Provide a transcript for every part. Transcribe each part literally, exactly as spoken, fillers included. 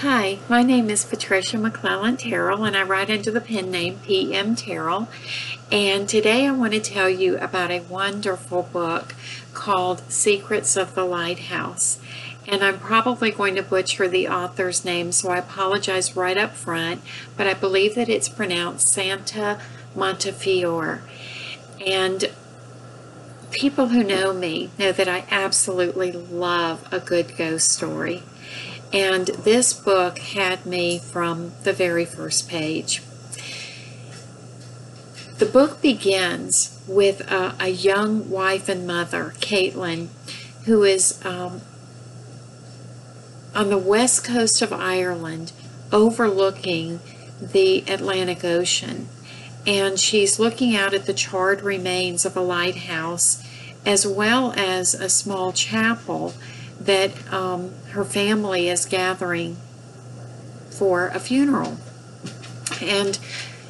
Hi, my name is Patricia McClellan Terrell, and I write under the pen name P M Terrell. And today I want to tell you about a wonderful book called Secrets of the Lighthouse. And I'm probably going to butcher the author's name, so I apologize right up front, but I believe that it's pronounced Santa Montefiore. And people who know me know that I absolutely love a good ghost story. And this book had me from the very first page. The book begins with a, a young wife and mother, Caitlin, who is um, on the west coast of Ireland overlooking the Atlantic Ocean. And she's looking out at the charred remains of a lighthouse as well as a small chapel that um, her family is gathering for a funeral. And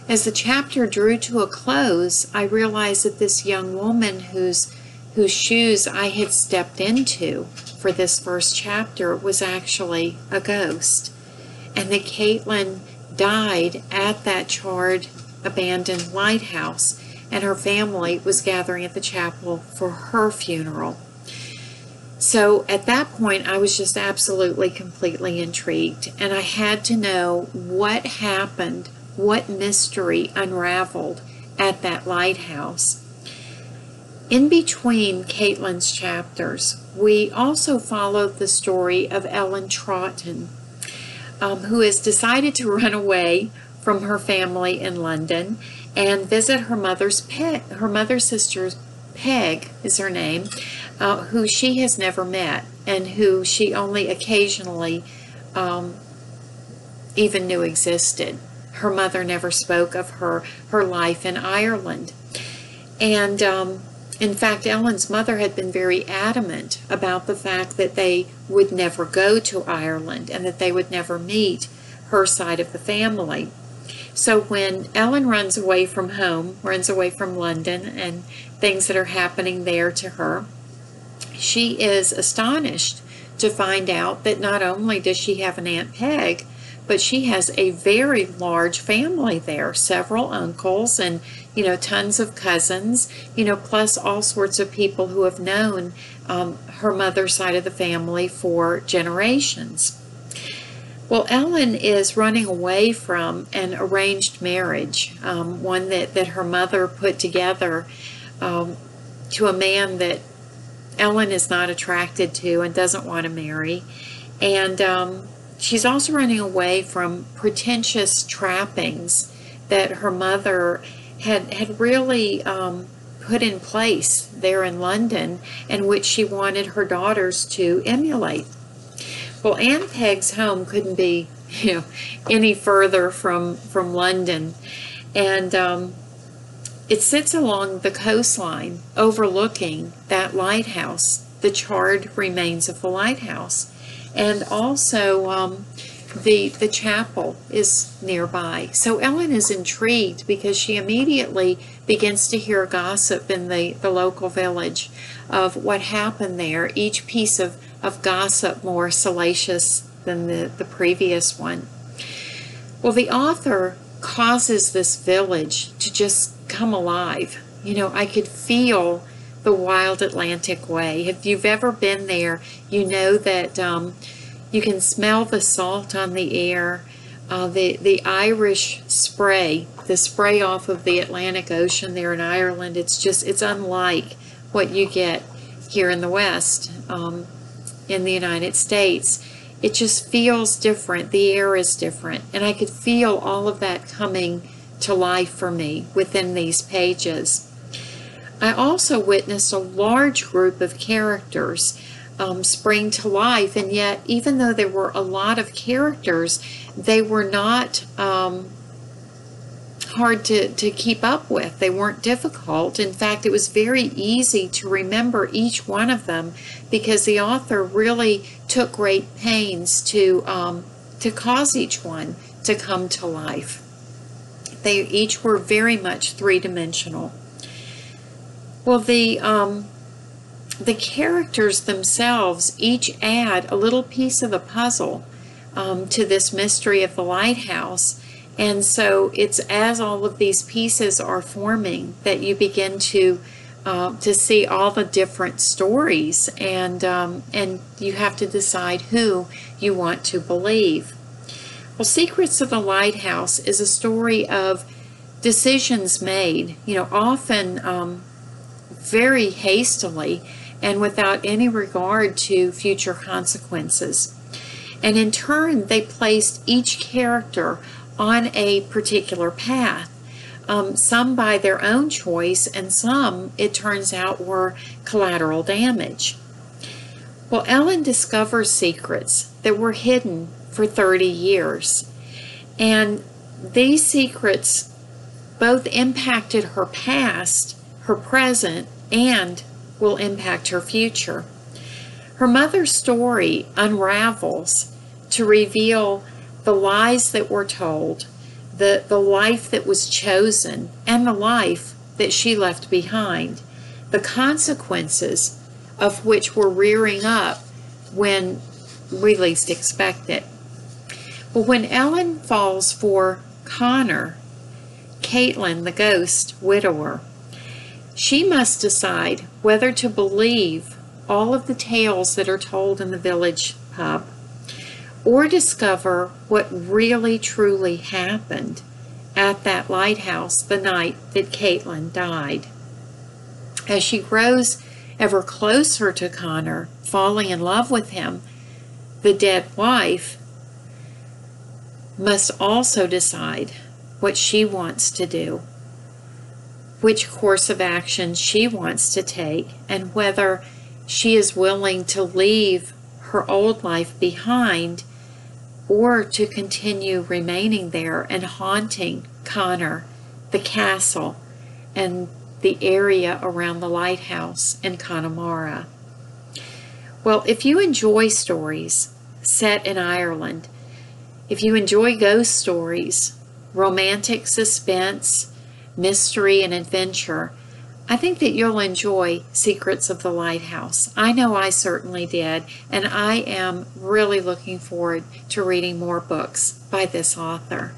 as the chapter drew to a close, I realized that this young woman whose, whose shoes I had stepped into for this first chapter was actually a ghost, and that Caitlin died at that charred, abandoned lighthouse, and her family was gathering at the chapel for her funeral. So at that point, I was just absolutely, completely intrigued, and I had to know what happened, what mystery unraveled at that lighthouse. In between Caitlin's chapters, we also followed the story of Ellen Trotton, um, who has decided to run away from her family in London and visit her mother's pet, her mother's sister's Peg is her name, uh, who she has never met and who she only occasionally um, even knew existed. Her mother never spoke of her, her life in Ireland. And um, in fact, Ellen's mother had been very adamant about the fact that they would never go to Ireland and that they would never meet her side of the family. So when Ellen runs away from home, runs away from London and things that are happening there to her, she is astonished to find out that not only does she have an Aunt Peg, but she has a very large family there, several uncles and, you know, tons of cousins, you know, plus all sorts of people who have known um, her mother's side of the family for generations. Well, Ellen is running away from an arranged marriage, um, one that, that her mother put together um, to a man that Ellen is not attracted to and doesn't want to marry. And um, she's also running away from pretentious trappings that her mother had, had really um, put in place there in London and which she wanted her daughters to emulate. Well, Aunt Peg's home couldn't be, you know, any further from, from London. And um, it sits along the coastline overlooking that lighthouse, the charred remains of the lighthouse. And also um, the, the chapel is nearby. So Ellen is intrigued because she immediately begins to hear gossip in the, the local village of what happened there, each piece of of gossip more salacious than the, the previous one. Well, the author causes this village to just come alive. You know, I could feel the Wild Atlantic Way. If you've ever been there, you know that um, you can smell the salt on the air, uh, the, the Irish spray, the spray off of the Atlantic Ocean there in Ireland. It's just, it's unlike what you get here in the West. Um, in the United States. It just feels different. The air is different. And I could feel all of that coming to life for me within these pages. I also witnessed a large group of characters um, spring to life, and yet even though there were a lot of characters, they were not um, hard to, to keep up with. They weren't difficult. In fact, it was very easy to remember each one of them because the author really took great pains to, um, to cause each one to come to life. They each were very much three-dimensional. Well, the, um, the characters themselves each add a little piece of the puzzle um, to this mystery of the lighthouse. And so it's as all of these pieces are forming that you begin to uh, to see all the different stories, and um, and you have to decide who you want to believe. Well, Secrets of the Lighthouse is a story of decisions made, you know, often um, very hastily and without any regard to future consequences. And in turn, they placed each character on a particular path, um, some by their own choice, and some, it turns out, were collateral damage. Well, Ellen discovers secrets that were hidden for thirty years, and these secrets both impacted her past, her present, and will impact her future. Her mother's story unravels to reveal the lies that were told, the, the life that was chosen, and the life that she left behind, the consequences of which were rearing up when we least expect it. But when Ellen falls for Connor, Caitlin, the ghost widower, she must decide whether to believe all of the tales that are told in the village pub, or discover what really truly happened at that lighthouse the night that Caitlin died. As she grows ever closer to Connor, falling in love with him, the dead wife must also decide what she wants to do, which course of action she wants to take, and whether she is willing to leave her old life behind or to continue remaining there and haunting Connor, the castle, and the area around the lighthouse in Connemara. Well, if you enjoy stories set in Ireland, if you enjoy ghost stories, romantic suspense, mystery, and adventure, I think that you'll enjoy Secrets of the Lighthouse. I know I certainly did, and I am really looking forward to reading more books by this author.